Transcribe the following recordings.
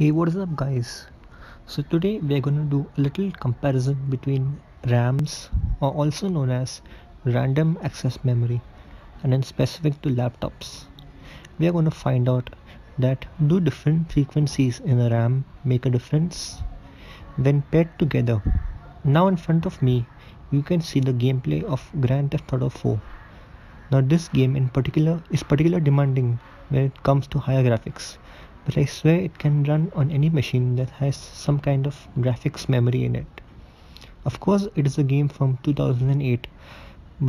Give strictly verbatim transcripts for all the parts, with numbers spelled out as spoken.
Hey, what is up guys? So today we are going to do a little comparison between RAMs, or also known as random access memory, and then specific to laptops. We are going to find out that do different frequencies in a RAM make a difference when paired together. Now in front of me you can see the gameplay of Grand Theft Auto four. Now this game in particular is particularly demanding when it comes to higher graphics. But I swear it can run on any machine that has some kind of graphics memory in it. Of course it is a game from two thousand eight,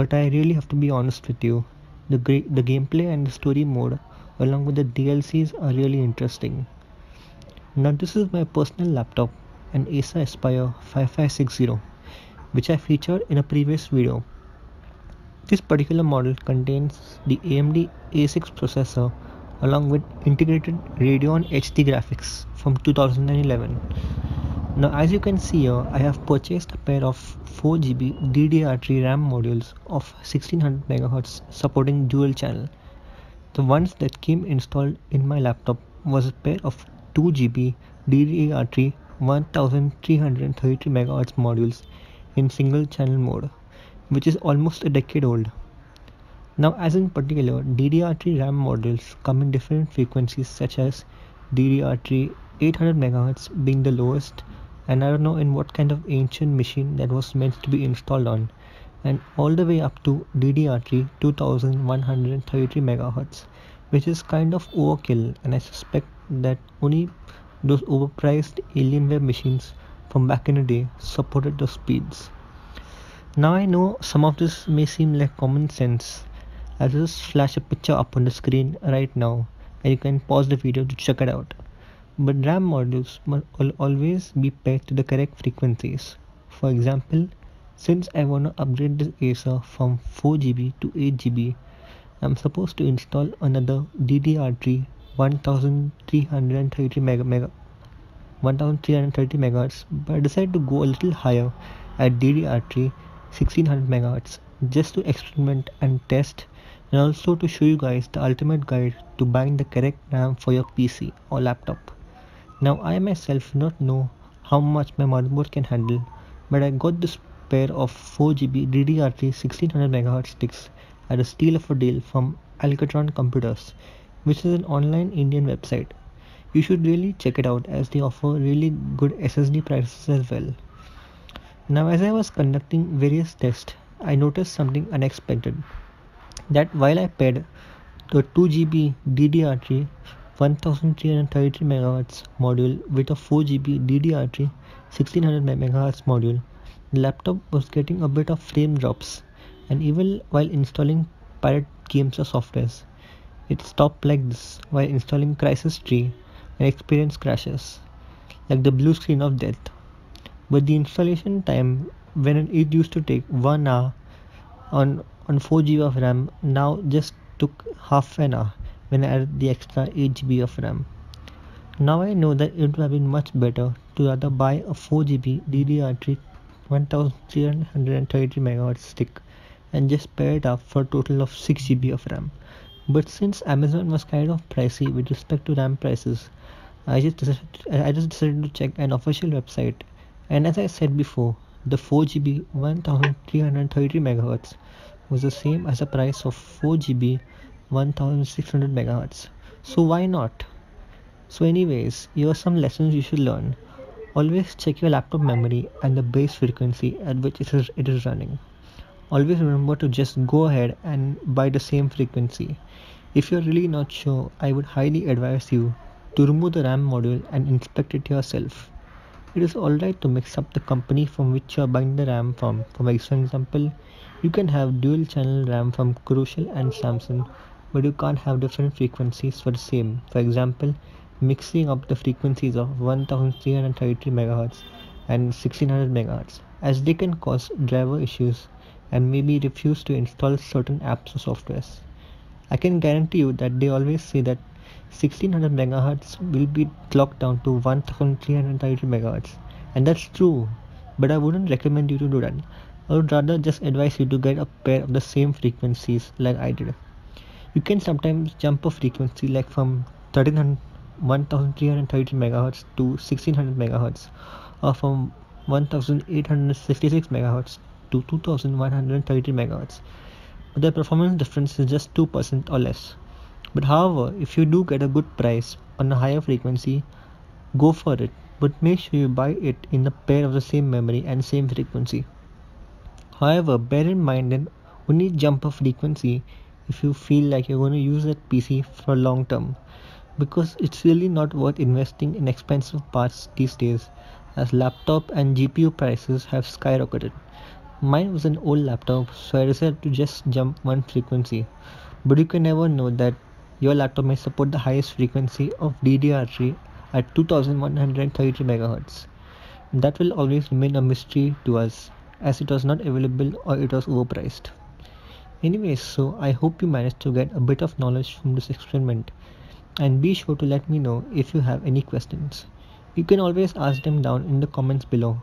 but I really have to be honest with you, the, the gameplay and the story mode along with the D L Cs are really interesting. Now this is my personal laptop, an Acer Aspire five five six zero, which I featured in a previous video. This particular model contains the A M D A six processor along with integrated Radeon H D graphics from two thousand eleven. Now as you can see here, I have purchased a pair of four G B D D R three RAM modules of sixteen hundred megahertz supporting dual channel. The ones that came installed in my laptop was a pair of two G B D D R three one thousand three hundred thirty-two megahertz modules in single channel mode, which is almost a decade old. Now as in particular, D D R three RAM modules come in different frequencies, such as D D R three eight hundred megahertz being the lowest, and I don't know in what kind of ancient machine that was meant to be installed on, and all the way up to D D R three two thousand one hundred thirty-three megahertz, which is kind of overkill, and I suspect that only those overpriced Alienware machines from back in the day supported those speeds. Now I know some of this may seem like common sense. I'll just flash a picture up on the screen right now and you can pause the video to check it out. But RAM modules will always be paired to the correct frequencies. For example, since I want to upgrade this Acer from four G B to eight G B, I'm supposed to install another D D R three one thousand three hundred thirty megahertz, but I decided to go a little higher at D D R three sixteen hundred megahertz just to experiment and test, and also to show you guys the ultimate guide to buying the correct RAM for your P C or laptop. Now I myself do not know how much my motherboard can handle, but I got this pair of four G B D D R three sixteen hundred megahertz sticks at a steal of a deal from Alketron Computers, which is an online Indian website. You should really check it out as they offer really good S S D prices as well. Now as I was conducting various tests, I noticed something unexpected, that while I paired the two G B D D R three one thousand three hundred thirty-three megahertz module with a four G B D D R three sixteen hundred megahertz module, the laptop was getting a bit of frame drops, and even while installing pirate games or softwares, it stopped like this while installing Crysis three and experienced crashes, like the blue screen of death. But the installation time, when it used to take one hour on on four G B of RAM, now just took half an hour when I added the extra eight G B of RAM. Now I know that it would have been much better to rather buy a four G B D D R three one thousand three hundred thirty-three megahertz stick and just pair it up for a total of six G B of RAM. But since Amazon was kind of pricey with respect to RAM prices, I just decided, I just decided to check an official website, and as I said before, the four G B one thousand three hundred thirty megahertz was the same as the price of four G B one thousand six hundred megahertz. So why not? So anyways, here are some lessons you should learn. Always check your laptop memory and the base frequency at which it is, it is running. Always remember to just go ahead and buy the same frequency. If you're really not sure, I would highly advise you to remove the RAM module and inspect it yourself. It is alright to mix up the company from which you are buying the RAM from. For example, you can have dual channel RAM from Crucial and Samsung, but you can't have different frequencies for the same. For example, mixing up the frequencies of one thousand three hundred thirty-three megahertz and sixteen hundred megahertz, as they can cause driver issues and maybe refuse to install certain apps or softwares. I can guarantee you that they always say that sixteen hundred megahertz will be clocked down to one thousand three hundred thirty megahertz, and that's true, but I wouldn't recommend you to do that. I would rather just advise you to get a pair of the same frequencies like I did. You can sometimes jump a frequency like from 1300 one thousand three hundred thirty-two megahertz to sixteen hundred megahertz, or from one thousand eight hundred sixty-six megahertz to two thousand one hundred thirty megahertz. The performance difference is just two percent or less. But however, if you do get a good price on a higher frequency, go for it, but make sure you buy it in a pair of the same memory and same frequency. However, bear in mind that only jump a frequency if you feel like you're going to use that P C for long term, because it's really not worth investing in expensive parts these days, as laptop and G P U prices have skyrocketed. Mine was an old laptop, so I decided to just jump one frequency, but you can never know that your laptop may support the highest frequency of D D R three at two thousand one hundred thirty megahertz. That will always remain a mystery to us, as it was not available or it was overpriced. Anyways, so I hope you managed to get a bit of knowledge from this experiment, and be sure to let me know if you have any questions. You can always ask them down in the comments below.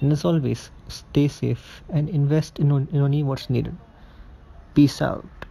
And as always, stay safe and invest in, on in only what's needed. Peace out.